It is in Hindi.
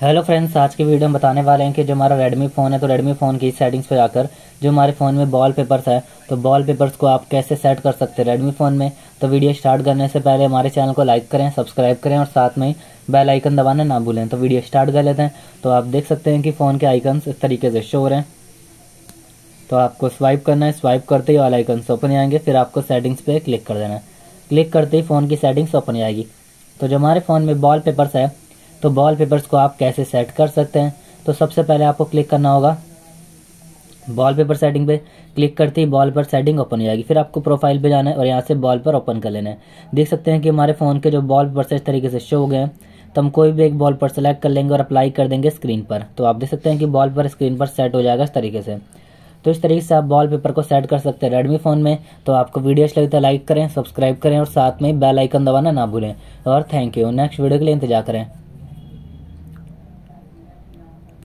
हेलो फ्रेंड्स, आज के वीडियो में बताने वाले हैं कि जो हमारा रेडमी फ़ोन है तो रेडमी फ़ोन की सेटिंग्स पे जाकर जो हमारे फ़ोन में वॉलपेपर्स है तो वॉलपेपर्स को आप कैसे सेट कर सकते हैं रेडमी फ़ोन में। तो वीडियो स्टार्ट करने से पहले हमारे चैनल को लाइक करें, सब्सक्राइब करें और साथ में बेल आइकन दबाना ना भूलें। तो वीडियो स्टार्ट कर लेते हैं। तो आप देख सकते हैं कि फ़ोन के आइकन्स इस तरीके से शो हो रहे हैं। तो आपको स्वाइप करना है, स्वाइप करते ही ऑल आइकन्स ओपन आएंगे, फिर आपको सेटिंग्स पर क्लिक कर देना है। क्लिक करते ही फ़ोन की सेटिंग्स ओपन आएगी। तो जो हमारे फ़ोन में वॉलपेपर्स है तो वॉलपेपर्स को आप कैसे सेट कर सकते हैं। तो सबसे पहले आपको क्लिक करना होगा वॉलपेपर सेटिंग पे। क्लिक करते ही वॉलपेपर सेटिंग ओपन हो जाएगी। फिर आपको प्रोफाइल पे जाना है और यहाँ से वॉलपेपर ओपन कर लेना है। देख सकते हैं कि हमारे फ़ोन के जो वॉलपेपर्स इस तरीके से शो हो गए हैं। तो हम कोई भी एक वॉलपेपर सेलेक्ट कर लेंगे और अप्लाई कर देंगे स्क्रीन पर। तो आप देख सकते हैं कि वॉलपेपर स्क्रीन पर सेट हो जाएगा इस तरीके से। तो इस तरीके से आप वॉलपेपर को सेट कर सकते हैं रेडमी फ़ोन में। तो आपको वीडियो अच्छी लगी तो लाइक करें, सब्सक्राइब करें और साथ में बेल आइकन दबाना ना भूलें। और थैंक यू। नेक्स्ट वीडियो के लिए इंतजार करें।